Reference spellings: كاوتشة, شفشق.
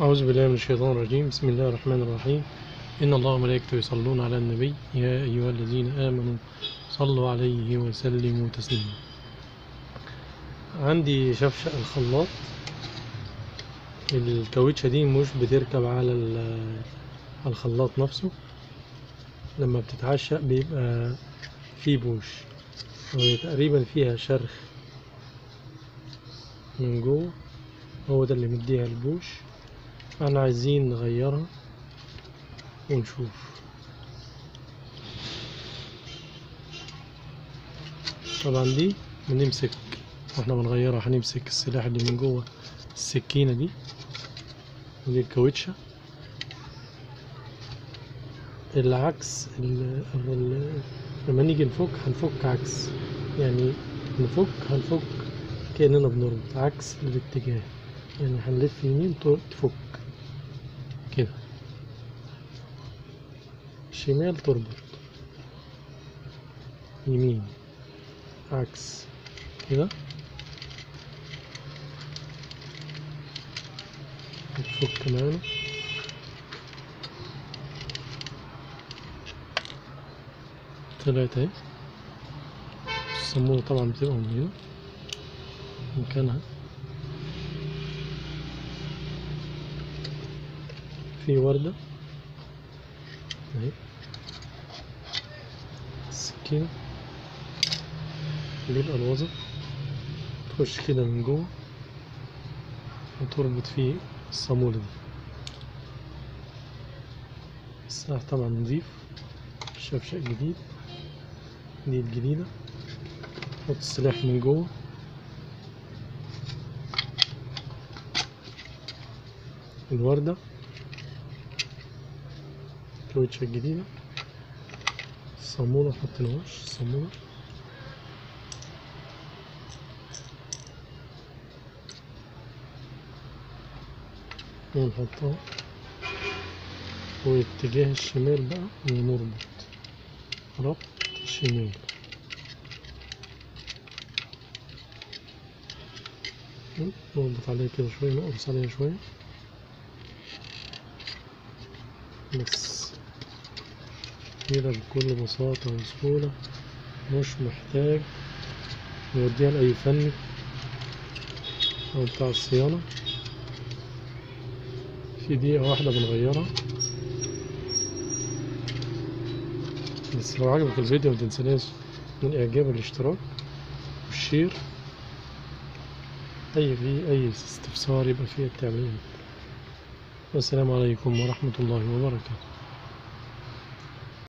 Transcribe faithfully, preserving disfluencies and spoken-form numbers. أعوذ بالله من الشيطان الرجيم. بسم الله الرحمن الرحيم. إن الله وملائكته يصلون على النبي يا أيها الذين آمنوا صلوا عليه وسلموا تسليما. عندي شفشق الخلاط. الكاوتشه دي مش بتركب على الخلاط نفسه، لما بتتعشق بيبقى فيه بوش وتقريبا فيها شرخ من جوه، هو ده اللي مديها البوش. احنا عايزين نغيرها ونشوف. طبعا دي بنمسك واحنا بنغيرها، هنمسك السلاح اللي من جوه السكينة دي، ودي الكاوتشه. العكس ال ال لما نيجي نفك هنفك عكس، يعني نفك هنفك كأننا بنربط عكس الاتجاه، يعني هنلف يمين تفك كده، شمال تربط، يمين عكس كده تفك معانا. طلعت اهي. السمونة طبعا بتبقى من هنا مكانها، في وردة اهي، السكينة بالألوظة تخش كده من جوه وتربط فيه الصامولة دي. السلاح طبعا نضيف، شفشق جديد، دي الجديدة. حط السلاح من جوه، الوردة، الكاوتشه الجديدة، الصامولة محطيناهاش، الصامولة ونحطها، واتجاه الشمال بقى ونربط ربط شمال. نربط عليها كده شوية، نقرص عليها شوية بس كده بكل بساطة وسهولة، مش محتاج نوديها لأي فني أو بتاع الصيانة. في دقيقة واحدة بنغيرها بس. لو عجبك الفيديو متنساش من الإعجاب والاشتراك والشير. أي في أي استفسار يبقى فيه التعليق. والسلام عليكم ورحمة الله وبركاته.